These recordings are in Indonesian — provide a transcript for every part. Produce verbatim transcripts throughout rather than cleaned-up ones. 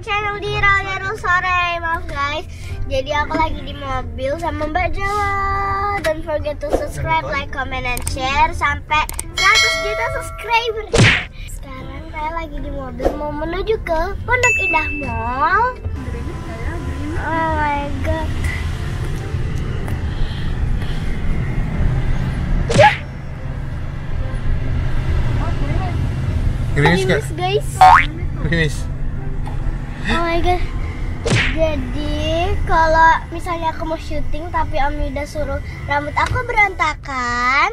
back channel di Ralia sore. Maaf guys, jadi aku lagi di mobil sama Mbak Jawa. Don't forget to subscribe, like, comment, and share sampai seratus juta subscriber. Sekarang saya lagi di mobil mau menuju ke Pondok Indah Mall. Oh my god. Gerimis, gerimis guys. Gerimis. Oh my god. Jadi kalau misalnya aku mau syuting tapi Om Yudha suruh rambut aku berantakan,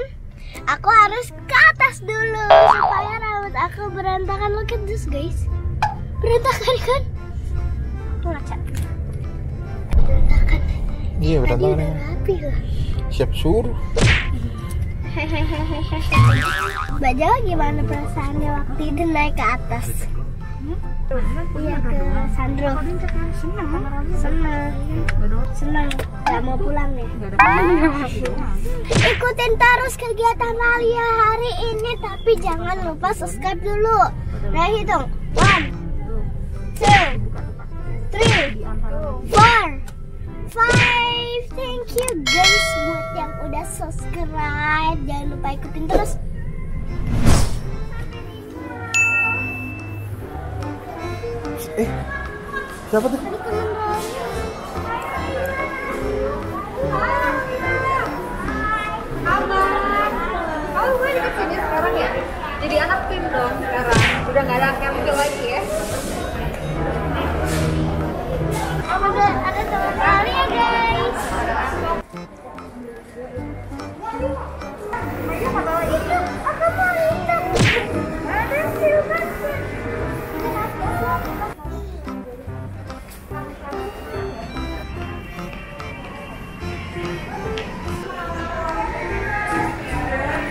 aku harus ke atas dulu supaya rambut aku berantakan. Look at this guys, berantakan kan? Ngaca. Berantakan. Iya berantakan. Tadi udah rapi lah. Siap suruh. Mbak Jawa gimana perasaannya waktu itu naik ke atas? Iya hmm? Ke Sandro. Senang, senang, senang. Gak mau pulang ya? Ikutin terus kegiatan Ralia hari ini, tapi jangan lupa subscribe dulu. Nah hitung, one, two, three, four, five. Thank you guys buat yang udah subscribe. Jangan lupa ikutin terus. Eh, siapa tuh? Oh, gue di sini sekarang ya. Jadi anak tim dong sekarang. Udah nggak ada yang muncul lagi ya. Ada teman Ralia guys.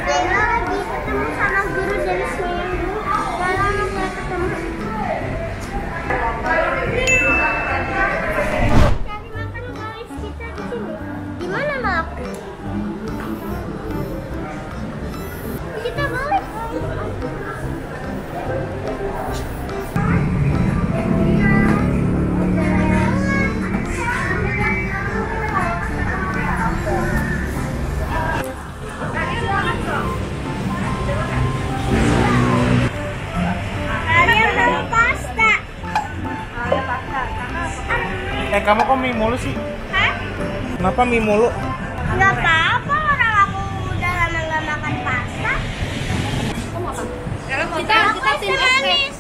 Layla lagi ketemu sama guru dari seminggu. Malah nggak ketemu. Cari makan guys, kita di sini. Di mana mak? Kita balik. Eh kamu kok mie mulu sih? Hah? Kenapa mie mulu? Gak apa-apa, orang aku udah lama gak makan pasta. Kamu mau apa? Kita, kita tim manis.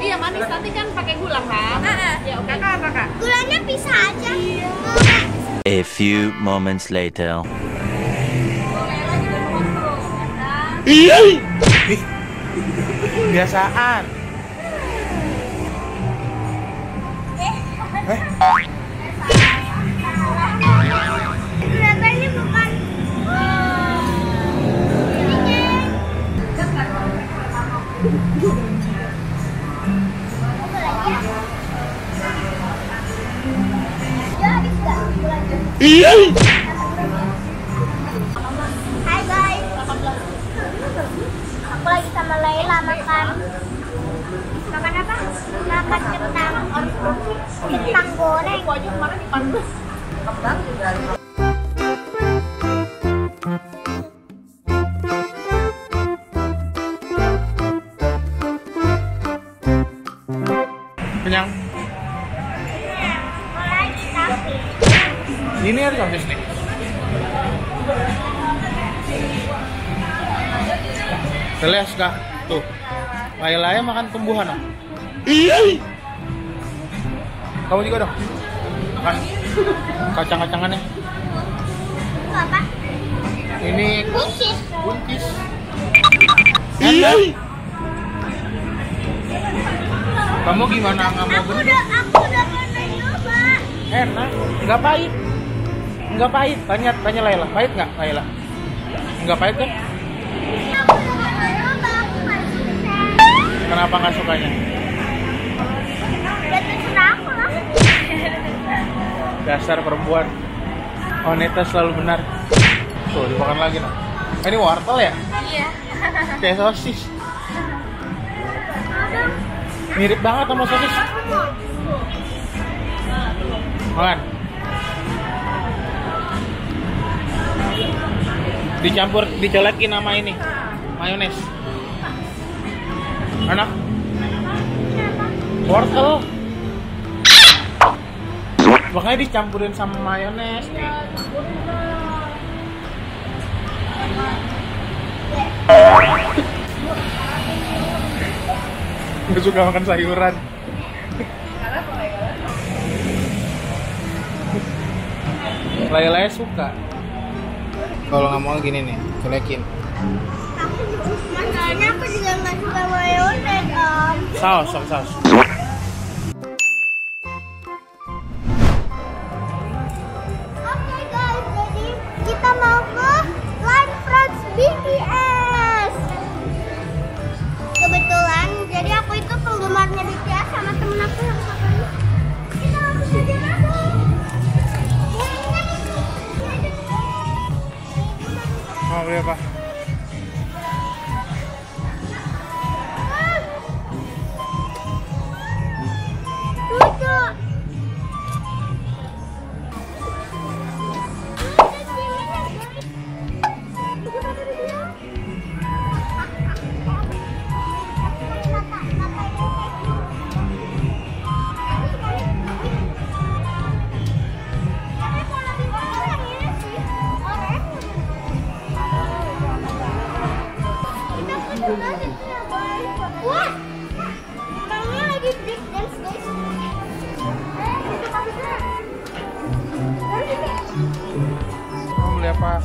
Iya manis, nanti kan pakai gula kan? Iya, ya, oke. Kakak apa kak? Gulanya pisah aja. Iya. A few moments later. Iya. Biasaan. Eh? Ternyata ini bukan iya. Hai guys, aku lagi sama Layla makan. Makan apa? Makan kentang. Kentang goreng. Aku aja kemarin dipantes. Kentang juga. Kenyang. Mau lagi tapi. Ini harus habis nih. Teles kah? Tuh. Layla makan tumbuhan ah. Iya. Kamu juga dong. Makan kacang-kacangannya. Apa? Ini buncis. Buncis. Iya. Kamu gimana kamu? Aku udah aku udah pernah nyoba. Enak, enggak pahit. Enggak pahit. Tanya tanya Layla, pahit enggak Layla? Enggak pahit kan? Kenapa nggak sukanya? Ya terserah aku lah. Dasar perempuan. Oneta selalu benar. Tuh, dimakan lagi nah. Ini wortel ya? Iya. Kayak sosis. Aduh. Mirip banget sama sosis. Makan. Dicampur, dicolekin nama ini. Mayones. Enak. Wortel. Makanya dicampurin sama mayones nih. Nggak suka makan sayuran. Layla suka. Kalau nggak mau gini nih, culekin. Makanya aku juga nggak suka mayones om. Saus, saus, saus. Apa? Lucu. Wah, tangannya lagi break dance guys. Kamu beli apa? Berapa?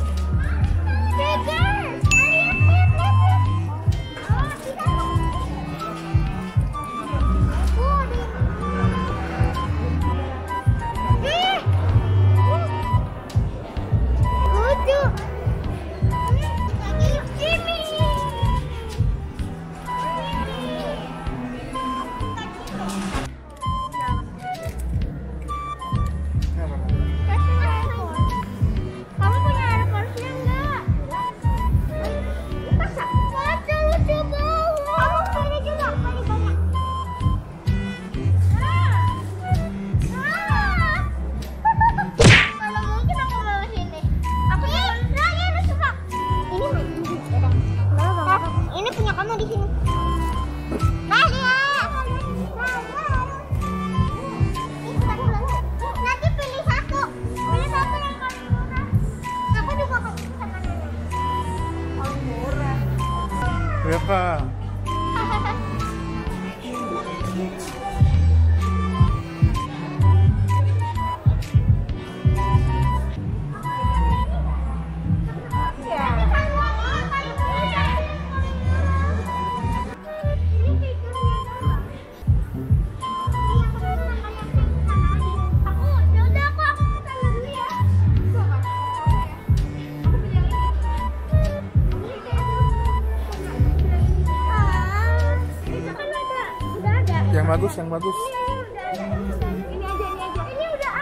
Yang bagus, yang bagus. Ini aja, ini aja. Ini udah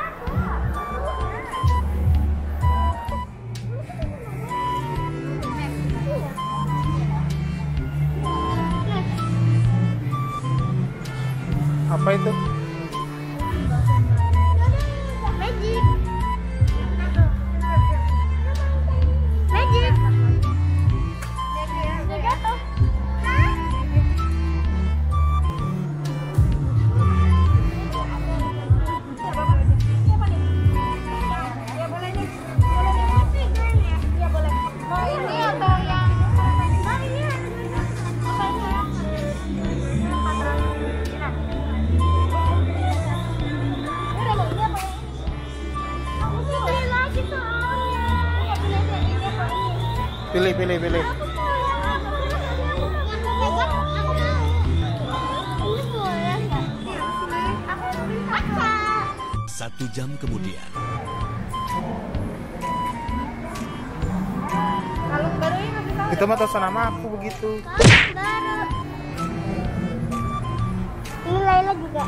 aku. Apa itu? Magic. Magic. Udah jatuh. Pilih, pilih, pilih. Satu jam kemudian. Itu mah terserah nama aku begitu. Ini Layla juga.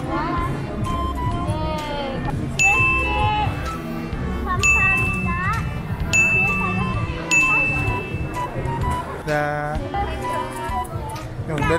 Sampai minta Dadah. Dadah,